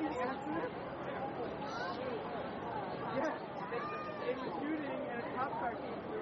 Yes, they were shooting and a cop car came through.